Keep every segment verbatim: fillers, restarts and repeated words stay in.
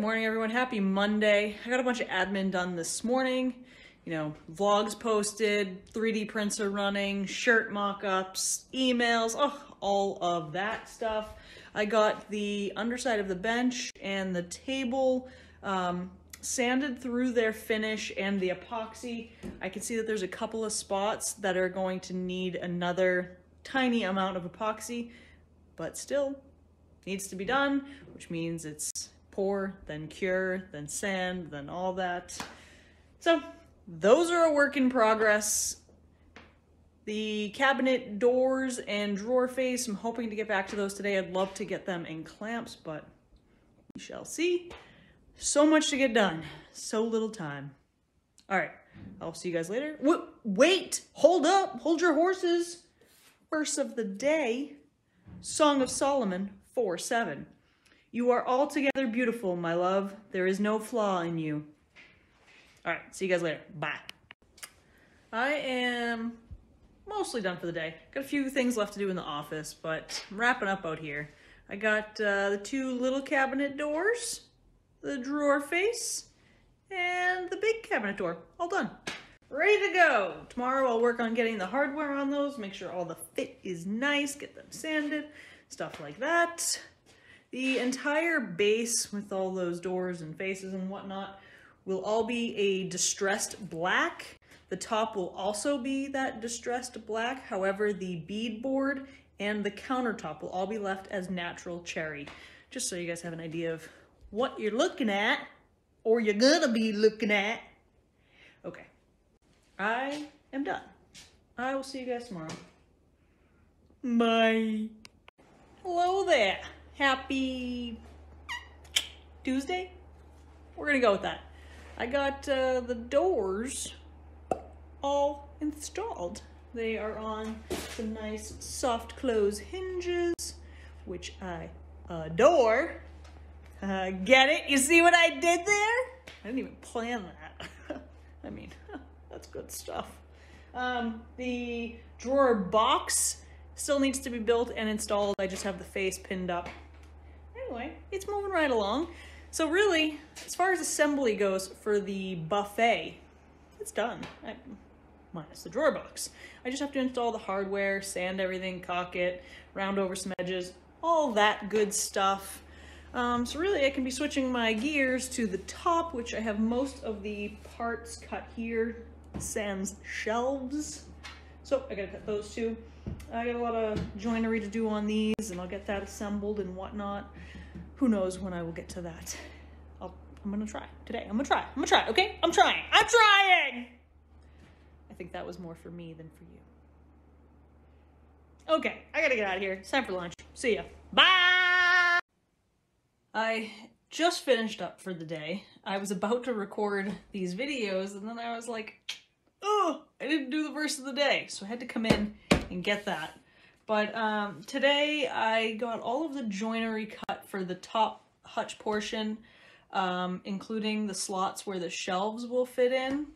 morning, everyone. Happy Monday. I got a bunch of admin done this morning. You know, vlogs posted, three D prints are running, shirt mock-ups, emails, oh, all of that stuff. I got the underside of the bench and the table um, sanded through their finish and the epoxy. I can see that there's a couple of spots that are going to need another tiny amount of epoxy, but still needs to be done, which means it's pour, then cure, then sand, then all that. So those are a work in progress. The cabinet doors and drawer face, I'm hoping to get back to those today. I'd love to get them in clamps, but we shall see. So much to get done, so little time. All right, I'll see you guys later. Wait, wait, hold up, hold your horses. Verse of the day, Song of Solomon four seven. You are altogether beautiful, my love. There is no flaw in you. All right, see you guys later, bye. I am mostly done for the day. Got a few things left to do in the office, but I'm wrapping up out here. I got uh, the two little cabinet doors, the drawer face, and the big cabinet door. All done. Ready to go. Tomorrow I'll work on getting the hardware on those, make sure all the fit is nice, get them sanded, stuff like that. The entire base with all those doors and faces and whatnot will all be a distressed black. The top will also be that distressed black. However, the bead board and the countertop will all be left as natural cherry. Just so you guys have an idea of what you're looking at, or you're gonna be looking at. Okay, I am done. I will see you guys tomorrow. Bye. Hello there. Happy Tuesday? We're gonna go with that. I got uh, the doors all installed. They are on some nice soft close hinges, which I adore. Uh, get it? You see what I did there? I didn't even plan that. I mean, that's good stuff. Um, the drawer box still needs to be built and installed. I just have the face pinned up. Anyway, it's moving right along. So really, as far as assembly goes for the buffet, it's done. I, minus the drawer box. I just have to install the hardware, sand everything, caulk it, round over some edges, all that good stuff. Um, so really I can be switching my gears to the top, which I have most of the parts cut here, sans shelves. So I gotta cut those two. I got a lot of joinery to do on these, and I'll get that assembled and whatnot. Who knows when I will get to that. I'll, I'm gonna try today. I'm gonna try. I'm gonna try, okay? I'm trying. I'm trying! I think that was more for me than for you. Okay, I gotta get out of here. It's time for lunch. See ya. Bye! I just finished up for the day. I was about to record these videos, and then I was like, oh, I didn't do the verse of the day. So I had to come in and get that. But um, today I got all of the joinery cut for the top hutch portion, um, including the slots where the shelves will fit in.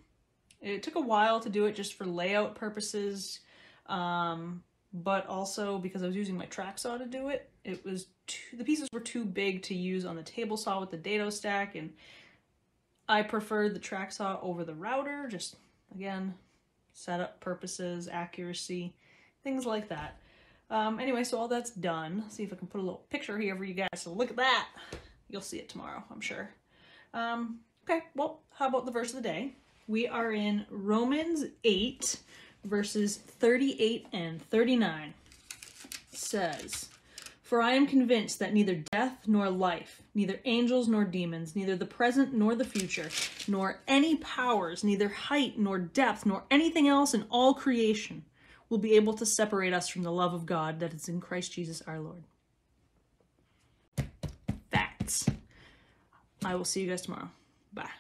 It took a while to do it just for layout purposes, um, but also because I was using my track saw to do it. It was too, the pieces were too big to use on the table saw with the dado stack, and I preferred the track saw over the router, just again, setup purposes, accuracy, things like that. Um, anyway, so all that's done. See if I can put a little picture here for you guys. So look at that. You'll see it tomorrow, I'm sure. Um, okay, well, how about the verse of the day? We are in Romans eight, verses thirty-eight and thirty-nine. It says, "For I am convinced that neither death nor life, neither angels nor demons, neither the present nor the future, nor any powers, neither height nor depth, nor anything else in all creation, will be able to separate us from the love of God that is in Christ Jesus our Lord." Facts. I will see you guys tomorrow. Bye.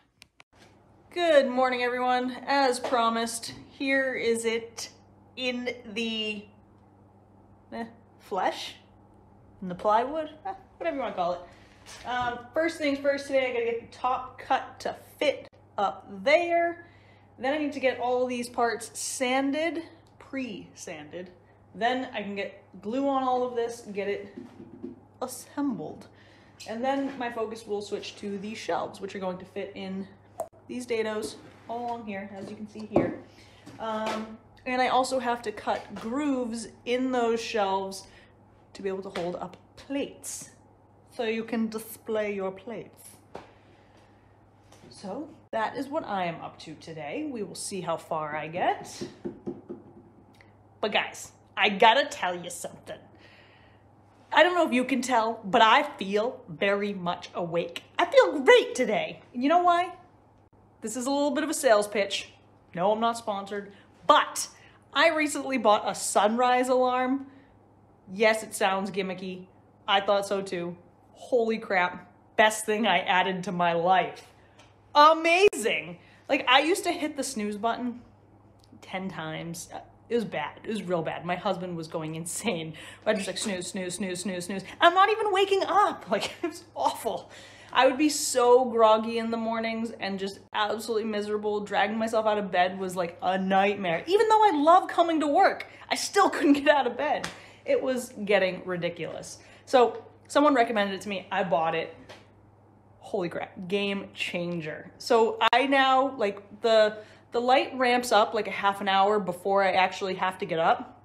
Good morning, everyone. As promised, here is it in the eh, flesh, in the plywood, eh, whatever you want to call it. Um, first things first today, I gotta get the top cut to fit up there. Then I need to get all these parts sanded, pre-sanded, then I can get glue on all of this, get it assembled. And then my focus will switch to the shelves, which are going to fit in these dados all along here, as you can see here. Um, and I also have to cut grooves in those shelves to be able to hold up plates, so you can display your plates. So that is what I am up to today. We will see how far I get. But guys, I gotta tell you something. I don't know if you can tell, but I feel very much awake. I feel great today. And you know why? This is a little bit of a sales pitch. No, I'm not sponsored, but I recently bought a sunrise alarm. Yes, it sounds gimmicky. I thought so too. Holy crap, best thing I added to my life. Amazing. Like, I used to hit the snooze button ten times. It was bad. It was real bad. My husband was going insane. I just like snooze, snooze, snooze, snooze, snooze. I'm not even waking up. Like, it was awful. I would be so groggy in the mornings and just absolutely miserable. Dragging myself out of bed was like a nightmare. Even though I love coming to work, I still couldn't get out of bed. It was getting ridiculous. So someone recommended it to me. I bought it. Holy crap, game changer. So I now, like, the... The light ramps up like a half an hour before I actually have to get up.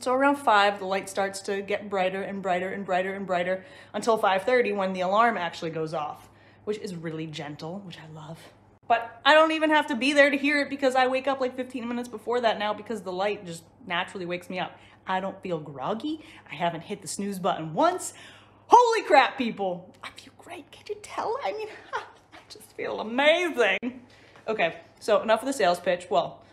So around five, the light starts to get brighter and brighter and brighter and brighter until five thirty when the alarm actually goes off, which is really gentle, which I love. But I don't even have to be there to hear it because I wake up like fifteen minutes before that now because the light just naturally wakes me up. I don't feel groggy. I haven't hit the snooze button once. Holy crap, people. I feel great. Can you tell? I mean, I just feel amazing. Okay. So enough of the sales pitch. Well,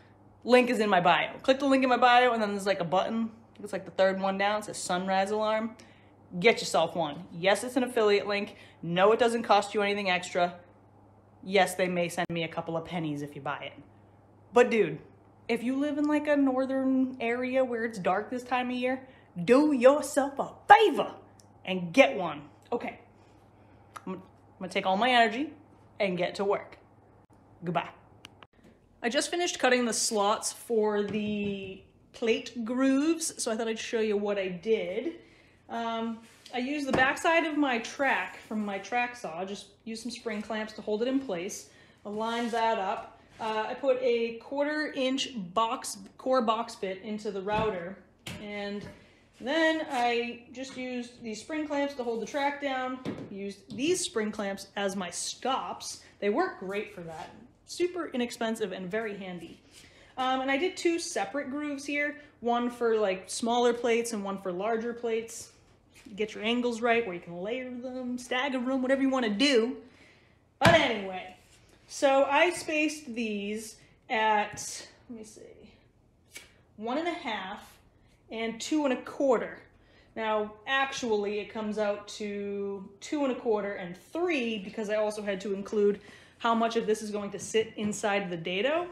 link is in my bio. Click the link in my bio and then there's like a button. It's like the third one down. It says sunrise alarm. Get yourself one. Yes, it's an affiliate link. No, it doesn't cost you anything extra. Yes, they may send me a couple of pennies if you buy it. But dude, if you live in like a northern area where it's dark this time of year, do yourself a favor and get one. Okay, I'm gonna take all my energy and get to work. Goodbye. I just finished cutting the slots for the plate grooves, so I thought I'd show you what I did. Um, I used the backside of my track from my track saw, just used some spring clamps to hold it in place, aligned that up. Uh, I put a quarter inch box, core box bit into the router, and then I just used these spring clamps to hold the track down, used these spring clamps as my stops. They work great for that. Super inexpensive and very handy. Um, and I did two separate grooves here, one for like smaller plates and one for larger plates. Get your angles right where you can layer them, stagger them, whatever you want to do. But anyway, so I spaced these at, let me see, one and a half and two and a quarter. Now, actually it comes out to two and a quarter and three because I also had to include how much of this is going to sit inside the dado.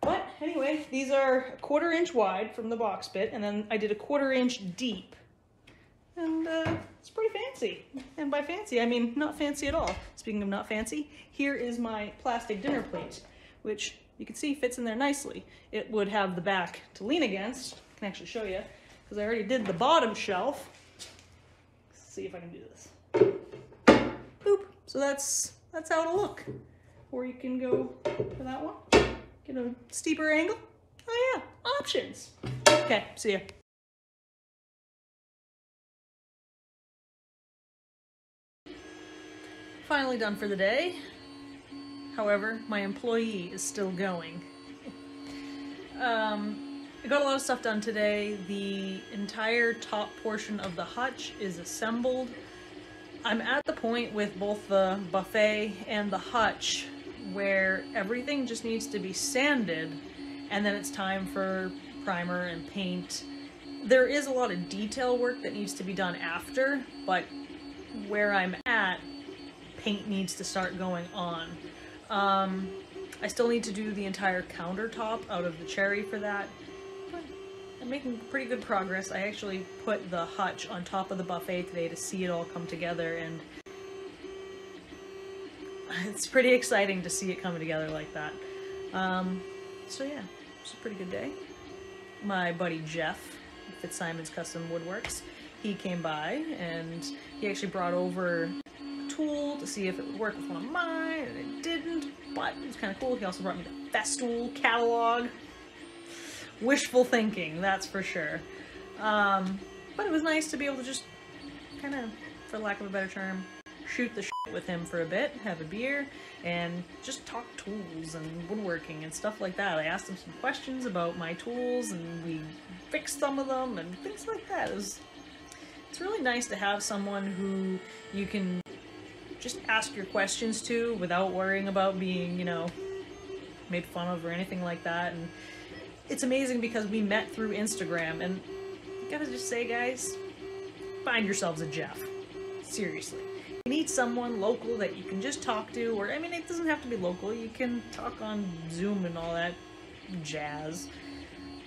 But anyway, these are a quarter inch wide from the box bit, and then I did a quarter inch deep. And uh, it's pretty fancy. And by fancy, I mean not fancy at all. Speaking of not fancy, here is my plastic dinner plate, which you can see fits in there nicely. It would have the back to lean against. I can actually show you, because I already did the bottom shelf. Let's see if I can do this. Boop, so that's, that's how it'll look. Or you can go for that one, get a steeper angle. Oh yeah, options. Okay, see ya. Finally done for the day. However, my employee is still going. um, I got a lot of stuff done today. The entire top portion of the hutch is assembled. I'm at the point with both the buffet and the hutch where everything just needs to be sanded, and then it's time for primer and paint. There is a lot of detail work that needs to be done after, but where I'm at, paint needs to start going on. Um, I still need to do the entire countertop out of the cherry for that. I'm making pretty good progress. I actually put the hutch on top of the buffet today to see it all come together, and it's pretty exciting to see it coming together like that. Um, so yeah, it's a pretty good day. My buddy Jeff at Simon's Custom Woodworks he came by and he actually brought over a tool to see if it would work with one of mine, and it didn't, but it was kind of cool. He also brought me the Festool catalog. Wishful thinking, that's for sure. Um, but it was nice to be able to just kind of, for lack of a better term, shoot the shit with him for a bit, have a beer, and just talk tools and woodworking and stuff like that. I asked him some questions about my tools, and we fixed some of them and things like that. It was, it's really nice to have someone who you can just ask your questions to without worrying about being, you know, made fun of or anything like that. And it's amazing because we met through Instagram, and I gotta just say, guys, find yourselves a Jeff. Seriously. You need someone local that you can just talk to, or I mean, it doesn't have to be local. You can talk on Zoom and all that jazz,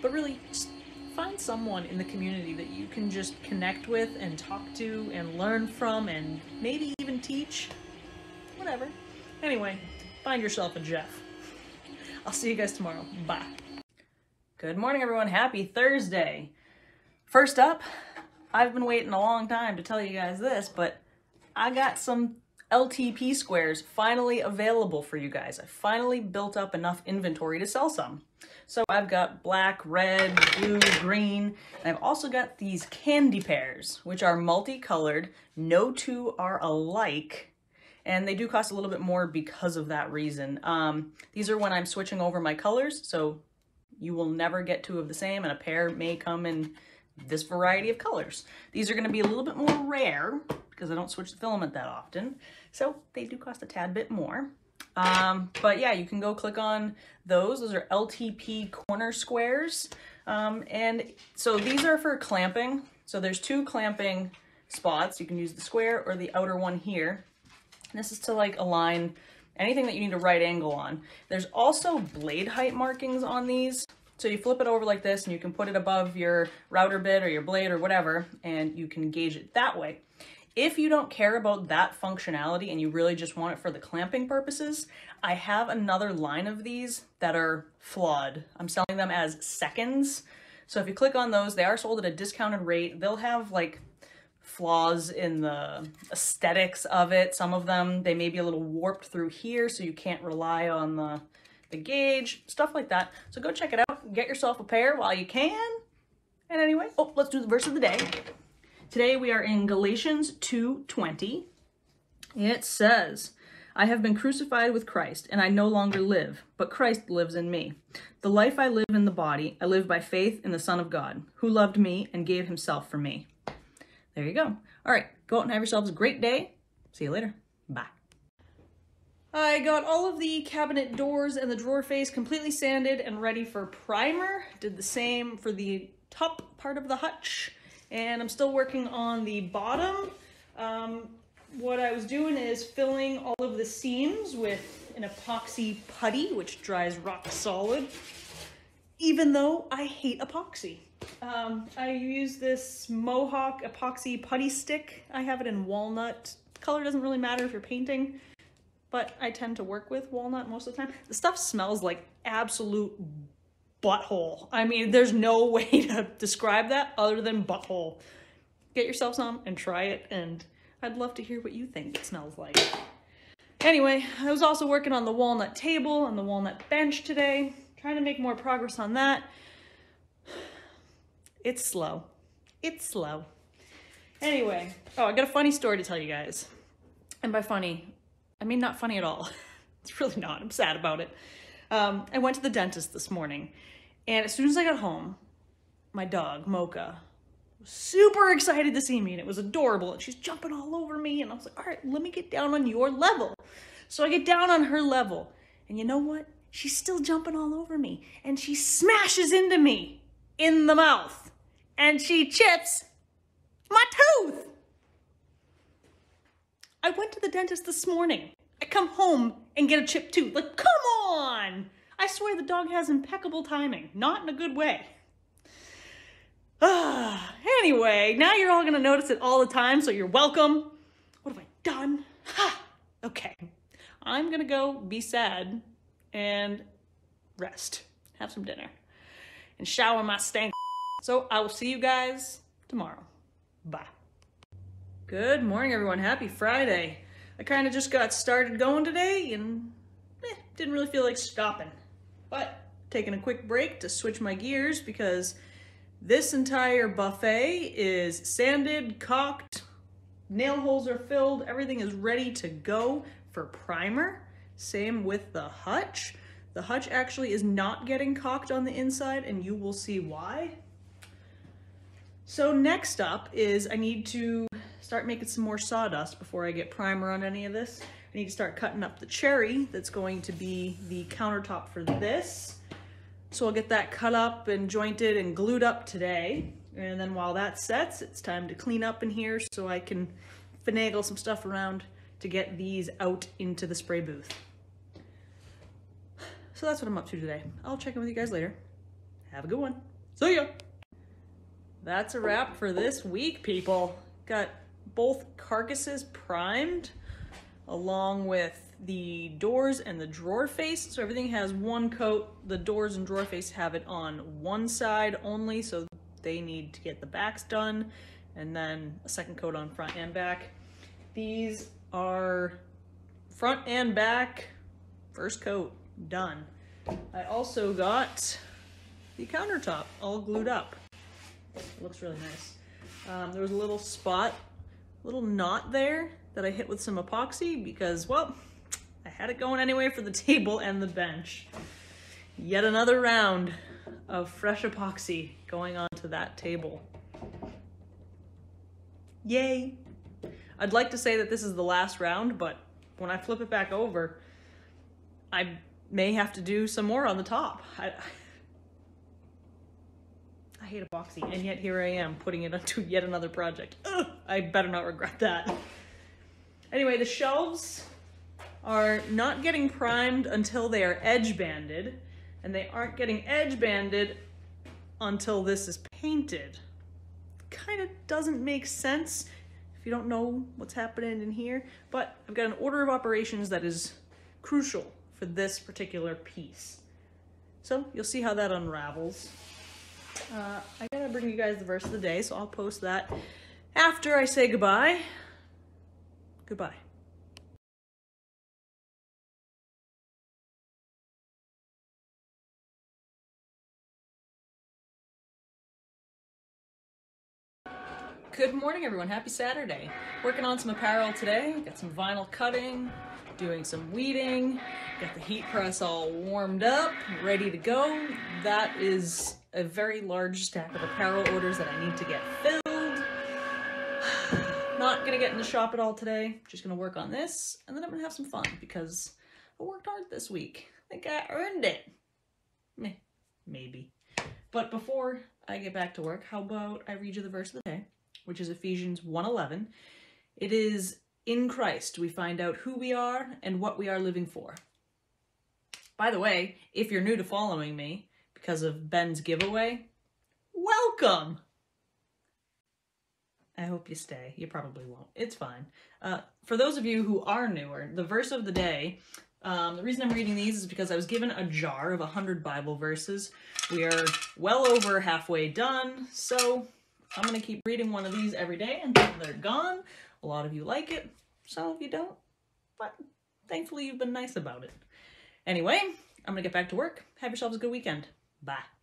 but really just find someone in the community that you can just connect with and talk to and learn from and maybe even teach, whatever. Anyway, find yourself a Jeff. I'll see you guys tomorrow. Bye. Good morning, everyone. Happy Thursday. First up, I've been waiting a long time to tell you guys this, but I got some L T P squares finally available for you guys. I finally built up enough inventory to sell some. So I've got black, red, blue, green, and I've also got these candy pears, which are multicolored. No two are alike, and they do cost a little bit more because of that reason. Um, these are when I'm switching over my colors, so you will never get two of the same, and a pair may come in this variety of colors. These are going to be a little bit more rare, because I don't switch the filament that often, so they do cost a tad bit more. Um, but yeah, you can go click on those. Those are L T P Corner Squares. Um, and so these are for clamping. So there's two clamping spots. You can use the square or the outer one here. And this is to like align anything that you need a right angle on. There's also blade height markings on these. So you flip it over like this and you can put it above your router bit or your blade or whatever, and you can gauge it that way. If you don't care about that functionality and you really just want it for the clamping purposes, I have another line of these that are flawed. I'm selling them as seconds. So if you click on those, they are sold at a discounted rate. They'll have like flaws in the aesthetics of it. Some of them, they may be a little warped through here, so you can't rely on the, the gauge, stuff like that. So go check it out, get yourself a pair while you can. And anyway, oh, let's do the verse of the day. Today we are in Galatians two twenty. It says, I have been crucified with Christ, and I no longer live, but Christ lives in me. The life I live in the body, I live by faith in the Son of God, who loved me and gave himself for me. There you go. All right, go out and have yourselves a great day. See you later. Bye. I got all of the cabinet doors and the drawer face completely sanded and ready for primer. Did the same for the top part of the hutch. And I'm still working on the bottom. Um, what I was doing is filling all of the seams with an epoxy putty, which dries rock solid, even though I hate epoxy. Um, I use this Mohawk epoxy putty stick. I have it in walnut. Color doesn't really matter if you're painting, but I tend to work with walnut most of the time. The stuff smells like absolute butthole. I mean, there's no way to describe that other than butthole. Get yourself some and try it, and I'd love to hear what you think it smells like. Anyway, I was also working on the walnut table and the walnut bench today, trying to make more progress on that. It's slow. It's slow. Anyway, oh, I got a funny story to tell you guys. And by funny, I mean not funny at all. It's really not. I'm sad about it. Um, I went to the dentist this morning, and as soon as I got home, my dog, Mocha, was super excited to see me, and it was adorable, and she's jumping all over me, and I was like, all right, let me get down on your level. So I get down on her level, and you know what? She's still jumping all over me, and she smashes into me in the mouth, and she chips my tooth. I went to the dentist this morning. I come home and get a chipped tooth. Like, come on! I swear the dog has impeccable timing. Not in a good way. Uh, anyway, now you're all going to notice it all the time, so you're welcome. What have I done? Ha! Okay. I'm going to go be sad and rest. Have some dinner. And shower my stank. So I will see you guys tomorrow. Bye. Good morning, everyone. Happy Friday. I kind of just got started going today and eh, didn't really feel like stopping, but taking a quick break to switch my gears because this entire buffet is sanded, caulked, nail holes are filled, everything is ready to go for primer. Same with the hutch. The hutch actually is not getting caulked on the inside and you will see why. So next up is I need to start making some more sawdust before I get primer on any of this. I need to start cutting up the cherry that's going to be the countertop for this. So I'll get that cut up and jointed and glued up today. And then while that sets, it's time to clean up in here so I can finagle some stuff around to get these out into the spray booth. So that's what I'm up to today. I'll check in with you guys later. Have a good one. See ya! That's a wrap for this week, people. Got both carcasses primed along with the doors and the drawer face. So everything has one coat. The doors and drawer face have it on one side only, so they need to get the backs done, and then a second coat on front and back. These are front and back, first coat. Done. I also got the countertop all glued up. It looks really nice. Um, there was a little spot, little knot there that I hit with some epoxy because, well, I had it going anyway for the table and the bench. Yet another round of fresh epoxy going onto that table. Yay! I'd like to say that this is the last round, but when I flip it back over, I may have to do some more on the top. I, I hate epoxy, and yet here I am putting it onto yet another project. Ugh, I better not regret that. Anyway, the shelves are not getting primed until they are edge banded, and they aren't getting edge banded until this is painted. Kind of doesn't make sense if you don't know what's happening in here, but I've got an order of operations that is crucial for this particular piece. So you'll see how that unravels. Uh, I gotta bring you guys the verse of the day, so I'll post that after I say goodbye. Goodbye. Good morning, everyone. Happy Saturday. Working on some apparel today. Got some vinyl cutting, doing some weeding, got the heat press all warmed up, ready to go. That is a very large stack of apparel orders that I need to get filled. Not gonna get in the shop at all today. Just gonna work on this, and then I'm gonna have some fun because I worked hard this week. I think I earned it. Meh, maybe. But before I get back to work, how about I read you the verse of the day, which is Ephesians one eleven. It is, in Christ we find out who we are and what we are living for. By the way, if you're new to following me because of Ben's giveaway, welcome! I hope you stay. You probably won't. It's fine. Uh, for those of you who are newer, the verse of the day, um, the reason I'm reading these is because I was given a jar of one hundred Bible verses. We are well over halfway done, so I'm going to keep reading one of these every day until they're gone. A lot of you like it, some of you don't, but thankfully you've been nice about it. Anyway, I'm going to get back to work. Have yourselves a good weekend. Bye.